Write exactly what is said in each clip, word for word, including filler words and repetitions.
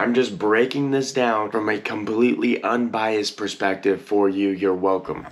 I'm just breaking this down from a completely unbiased perspective for you. You're welcome.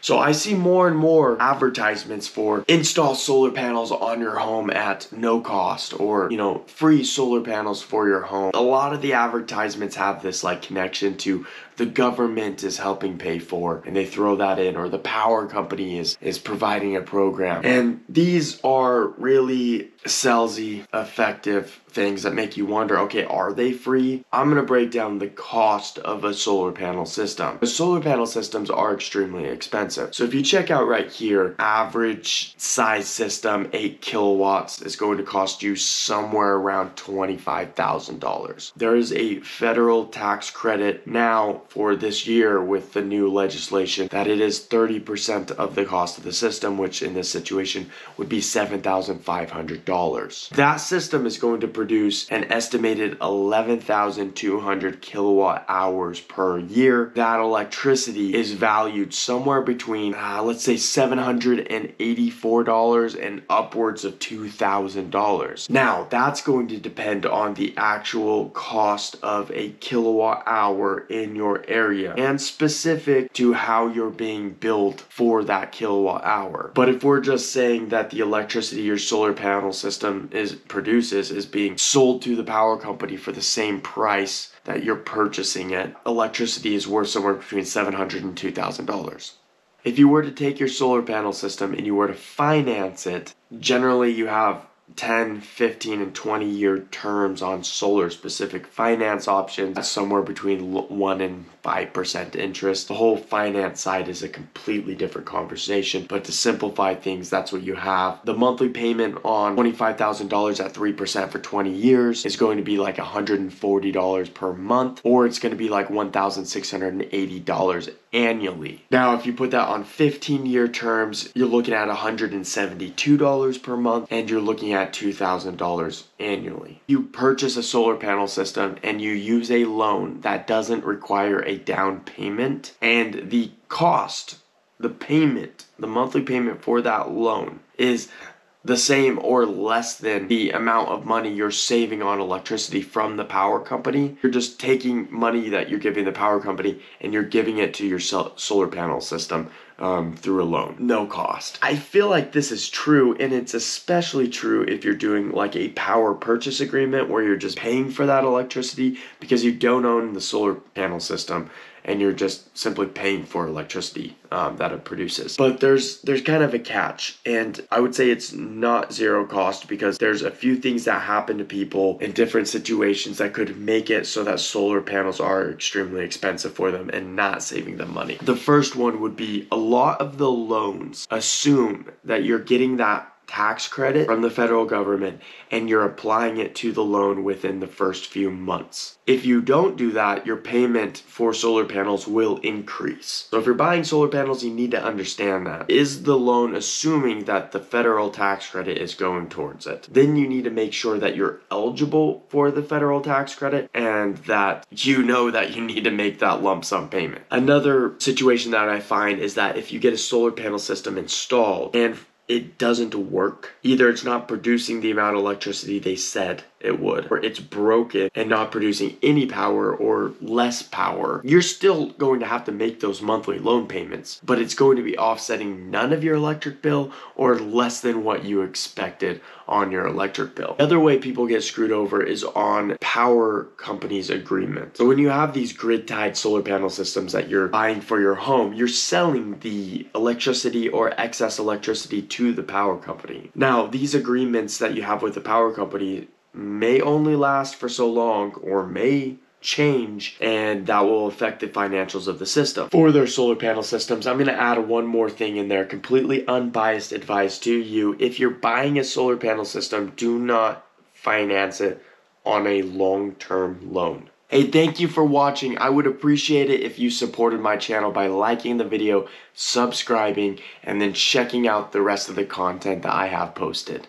So I see more and more advertisements for install solar panels on your home at no cost, or, you know, free solar panels for your home. A lot of the advertisements have this like connection to the government is helping pay for, and they throw that in, or the power company is, is providing a program. And these are really salesy, effective things that make you wonder, okay, are they free? I'm gonna break down the cost of a solar panel system. The solar panel systems are extremely expensive. So if you check out right here, average size system, eight kilowatts, is going to cost you somewhere around twenty-five thousand dollars. There is a federal tax credit now for this year with the new legislation that it is thirty percent of the cost of the system, which in this situation would be seven thousand five hundred dollars. That system is going to produce an estimated eleven thousand two hundred kilowatt hours per year. That electricity is valued somewhere between, uh, let's say, seven hundred eighty-four dollars and upwards of two thousand dollars. Now, that's going to depend on the actual cost of a kilowatt hour in your area and specific to how you're being billed for that kilowatt hour. But if we're just saying that the electricity your solar panel system is produces is being sold to the power company for the same price that you're purchasing it, electricity is worth somewhere between seven hundred dollars and two thousand dollars. If you were to take your solar panel system and you were to finance it, generally you have ten, fifteen, and twenty year terms on solar specific finance options. That's somewhere between one and five percent interest. The whole finance side is a completely different conversation, but to simplify things, that's what you have. The monthly payment on twenty-five thousand dollars at three percent for twenty years is going to be like one hundred forty dollars per month, or it's going to be like one thousand six hundred eighty dollars annually. Now, if you put that on fifteen year terms, you're looking at one hundred seventy-two dollars per month, and you're looking at two thousand dollars annually. You purchase a solar panel system and you use a loan that doesn't require a down payment, and the cost, the payment, the monthly payment for that loan is the same or less than the amount of money you're saving on electricity from the power company. You're just taking money that you're giving the power company and you're giving it to your solar panel system um, through a loan. No cost. I feel like this is true, and it's especially true if you're doing like a power purchase agreement where you're just paying for that electricity because you don't own the solar panel system, and you're just simply paying for electricity um, that it produces. But there's there's kind of a catch, and I would say it's not zero cost because there's a few things that happen to people in different situations that could make it so that solar panels are extremely expensive for them and not saving them money. The first one would be a lot of the loans assume that you're getting that tax credit from the federal government and you're applying it to the loan within the first few months. If you don't do that, your payment for solar panels will increase. So if you're buying solar panels, you need to understand that. Is the loan assuming that the federal tax credit is going towards it? Then you need to make sure that you're eligible for the federal tax credit and that you know that you need to make that lump sum payment. Another situation that I find is that if you get a solar panel system installed and it doesn't work, either it's not producing the amount of electricity they said it would, or it's broken and not producing any power or less power, you're still going to have to make those monthly loan payments, but it's going to be offsetting none of your electric bill or less than what you expected on your electric bill. The other way people get screwed over is on power companies agreement. So when you have these grid tied solar panel systems that you're buying for your home, you're selling the electricity or excess electricity to to the power company. Now, these agreements that you have with the power company may only last for so long or may change, and that will affect the financials of the system. For their solar panel systems, I'm going to add one more thing in there, completely unbiased advice to you. If you're buying a solar panel system, do not finance it on a long-term loan. Hey, thank you for watching. I would appreciate it if you supported my channel by liking the video, subscribing, and then checking out the rest of the content that I have posted.